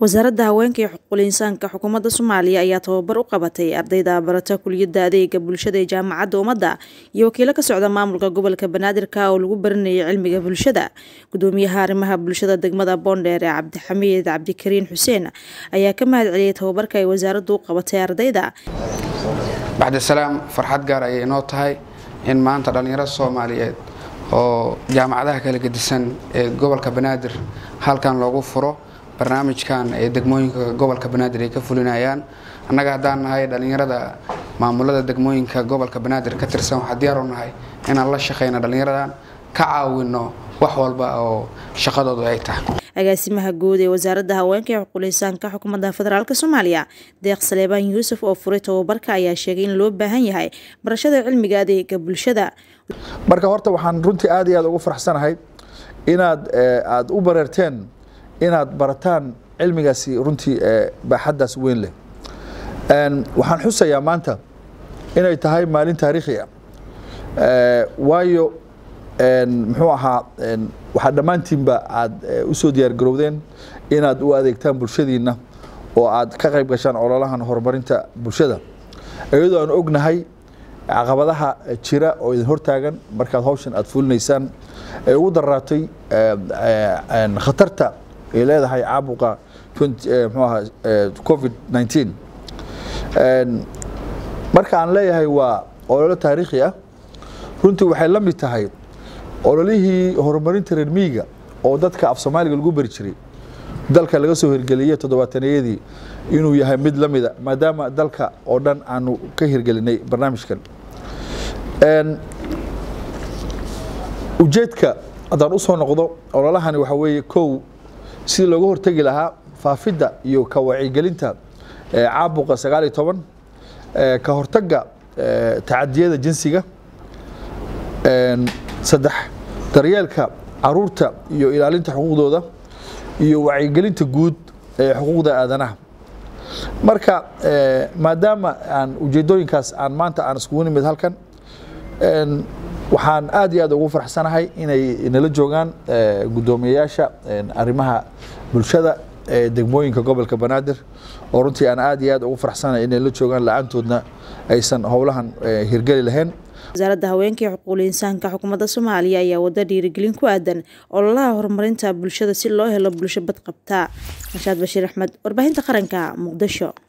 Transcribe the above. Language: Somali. wasaaradda haweenka iyo xuquuqul insaanka xukuumadda Soomaaliya ayaa tababar u qabatay ardayda barata kulliyadda adeega bulshada ee jaamacadda Umadda iyo wakiilo ka socda maamulka gobolka Banaadir oo lagu baranayay cilmiga bulshada. Gudoomiyaha arrimaha bulshada degmada Boondheer Cabdixamiid Cabdikariin Xuseen ayaa ka mahadceliyay tababarka ay wasaaraddu u qabatay ardayda. Bacda salaam farxad gaar ah ay inoo tahay in maanta dhalinyarada Soomaaliyeed oo jaamacadaha kala gedisan ee gobolka Banaadir halkan loogu furo barnaamijkan ee degmooyinka gobolka Banaadir ay ka fulinayaan. Annaga hadaan nahay dhalinyarada maamulada degmooyinka gobolka Banaadir ka tirsan, waxaan diyaar u nahay inaan la shaqeyno dhalinyaradan ka caawino wax walba oo shaqadoodu ay tahay. agaasimaha guud ee wasaaradda haweenka iyo xuquuqul insaanka xukuumadda federaalka Soomaaliya Deeq Saleebaan Yuusuf oo furay tababarka ayaa sheegay in loo baahan yahay barashada cilmiga adeega bulshada. marka horta waxaan runtii aad iyo aad ugu faraxsanahay inaad u bararteen inaad barataan cilmigaasi runtii baaxaddaas weyn leh. waxaan xusayaa maanta inay tahay maalin taariikhi ah, waayo muxuu ahaa waxa dhamaantiinba aad u soo diyaar garowdeen inaad u adeegtaan bulshadiina oo aad ka qayb gashaan ololahan horumarinta bulshada, iyadoo aan ognahay caqabadaha jira oo idin hortaagan markaad hawshan aad fulinaysaan ee ugu daraatay khatarta ay leedahay caabuqa COVID-19. marka aan leeyahay waa ololo taariikhi ah, runtii waxay la mid tahay ololihii horumarinta reer miyiga oo dadka af Soomaaliga lagu bari jiray dalka laga soo hirgeliyay toddobaataneeyadii inuu yahay mid la mid ah maadaama dalka oo dhan aanu ka hirgelinay barnaamijkan. ujeedka haddaan u soo noqdo ololahani waxa weeye kow sidii looga hortagi lahaa faafidda iyo ka wacyigelinta caabuqa 19 ka hortagga tacadiyada jinsiga, saddex daryeelka caruurta iyo ilaalinta xuquuqdooda iyo wacyigelinta guud ee xuquuqda aadanaha. marka maadaama aan ujeedooyinkaas aan maanta aan iskugu nimid halkan, waxaan aad iyo aad ugu faraxsanahay inay nala joogaan gudoomiyayaasha arrimaha bulshada ee degmooyinka gobolka Banaadir oo runtii aan aad iyo aad ugu faraxsanahay inay la joogaan la'aantoodna aysan howlahan hirgeli lahayn. wasaaradda haweenka iyo xuquuqul insaanka xukuumadda Soomaaliya ayaa wada dhiirigelin ku aadan ololaha horumarinta bulshada si loo helo bulsho badqabta. Rashaad Bashiir Axmed, warbaahinta qaranka, Muqdisho.